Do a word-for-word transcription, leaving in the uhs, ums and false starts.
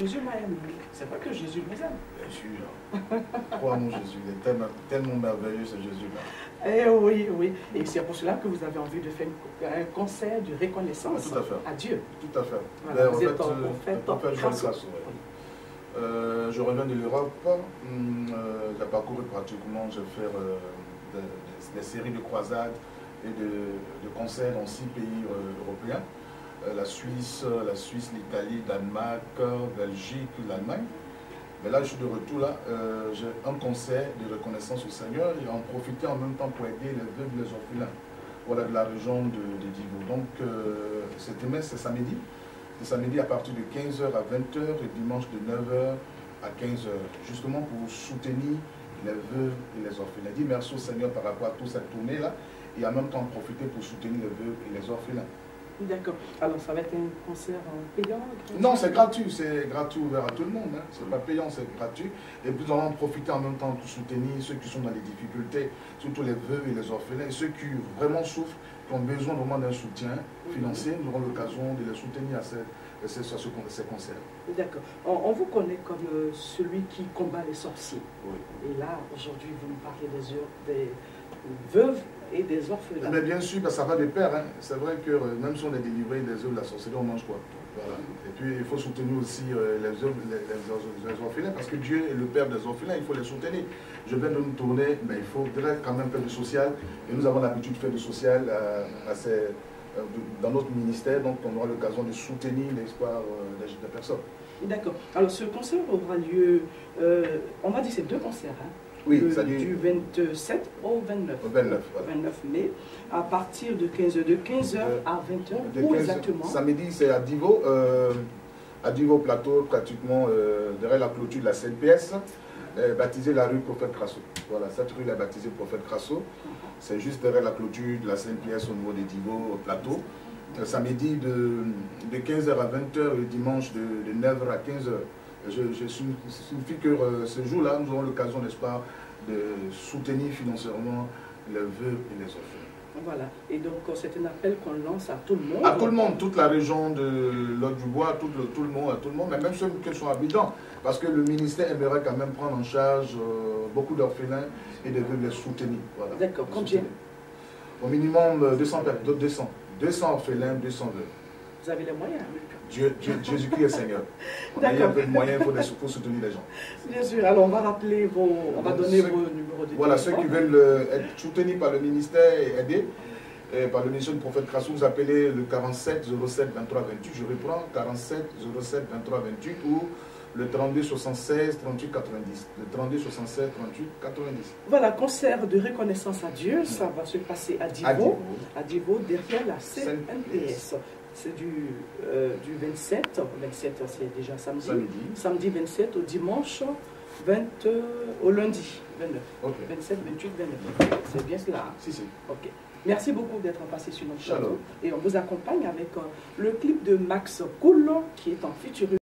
Jésus m'a aimé. C'est pas que Jésus nous aime. Bien sûr. Crois-moi, Jésus, il est tellement, tellement merveilleux, ce Jésus-là. Eh oui, oui. Et c'est pour cela que vous avez envie de faire un concert de reconnaissance. Tout à fait. À Dieu. Tout à fait. Voilà, vous êtes en fait, en fait, Joël Krasso. Euh, je reviens de l'Europe. Euh, j'ai parcouru pratiquement, je vais faire euh, des, des, des séries de croisades et de, de concerts dans six pays euh, européens. Euh, la Suisse, la Suisse, l'Italie, Danemark, Belgique, l'Allemagne. Mais là, je suis de retour là. Euh, j'ai un concert de reconnaissance au Seigneur et en profiter en même temps pour aider les veuves et les orphelins. Voilà, de la région de, de Divo. Donc, euh, c'est demain, c'est samedi. C'est samedi à partir de quinze heures à vingt heures et dimanche de neuf heures à quinze heures, justement pour soutenir les veuves et les orphelins. Dis merci au Seigneur par rapport à toute cette tournée-là et en même temps profiter pour soutenir les veuves et les orphelins. D'accord. Alors ça va être un concert payant? Non, c'est gratuit. C'est gratuit, ouvert à tout le monde. Hein. C'est pas payant, c'est gratuit. Et puis nous allons en profiter en même temps pour soutenir ceux qui sont dans les difficultés, surtout les veuves et les orphelins, ceux qui vraiment souffrent, qui ont besoin vraiment d'un soutien financier. Nous aurons l'occasion de les soutenir à ces, à ces, à ces concerts. D'accord. On, on vous connaît comme euh, celui qui combat les sorciers. Oui. Et là, aujourd'hui, vous nous parlez des, des veuves et des orphelins. Mais bien sûr, ben, ça va de pair. Hein. C'est vrai que euh, même si on est délivré des œuvres de la sorcellerie, on mange quoi. Voilà. Et puis, il faut soutenir aussi euh, les œuvres des orphelins, parce que Dieu est le Père des orphelins, il faut les soutenir. Je viens de nous tourner, mais il faudrait quand même faire du social. Et nous avons l'habitude de faire du social euh, à ces, euh, dans notre ministère, donc on aura l'occasion de soutenir l'espoir euh, des, des personnes. D'accord. Alors, ce concert aura lieu, euh, on m'a dit c'est deux concerts, hein. Oui, le, ça dit... du vingt-sept au vingt-neuf, au vingt-neuf, voilà. vingt-neuf mai, à partir de quinze heures, de quinze heures à vingt heures, où exactement? Samedi, c'est à Divo, euh, à Divo Plateau, pratiquement euh, derrière la clôture de la C N P S, euh, baptisée la rue Prophète Krasso. Voilà, cette rue est baptisée Prophète Krasso. C'est juste derrière la clôture de la C N P S au niveau de Divo Plateau. Euh, samedi, de, de quinze heures à vingt heures, et dimanche, de, de neuf heures à quinze heures. Je, je signifie que euh, ce jour-là, nous aurons l'occasion, n'est-ce pas, de soutenir financièrement les vœux et les orphelins. Voilà. Et donc, c'est un appel qu'on lance à tout le monde. À tout le monde, toute la région de l'Haute-du-Bois, tout, tout le monde, à tout le monde, mais même ceux qui sont habitants. Parce que le ministère aimerait quand même prendre en charge euh, beaucoup d'orphelins et de vœux les soutenir. Voilà. D'accord. Combien? Au minimum deux cents, deux cents. deux cents orphelins, deux cents vœux. Vous avez les moyens? Jésus-Christ est Seigneur. On a eu un peu de moyens pour, pour soutenir les gens. Bien sûr. Alors on va rappeler vos... On va donner ceux, vos numéros de téléphone. Voilà, ceux qui veulent le, être soutenus par le ministère et aidés, et par le ministère du Prophète Krasso, vous appelez le quarante-sept zéro sept vingt-trois vingt-huit. Je reprends quarante-sept zéro sept vingt-trois vingt-huit ou le trente-deux soixante-seize trente-huit quatre-vingt-dix. Le trente-deux soixante-seize trente-huit quatre-vingt-dix. Voilà, concert de reconnaissance à Dieu. Ça va se passer à Divo. À Divo, à Divo derrière la C N P S. C'est du, euh, du vingt-sept, vingt-sept c'est déjà samedi, samedi, samedi vingt-sept au dimanche, vingt, au lundi vingt-neuf, okay. vingt-sept, vingt-huit, vingt-neuf, c'est bien cela. Hein? Si, si. Ok. Merci beaucoup d'être passé sur notre chaîne et on vous accompagne avec euh, le clip de Max Koulon qui est en featuring.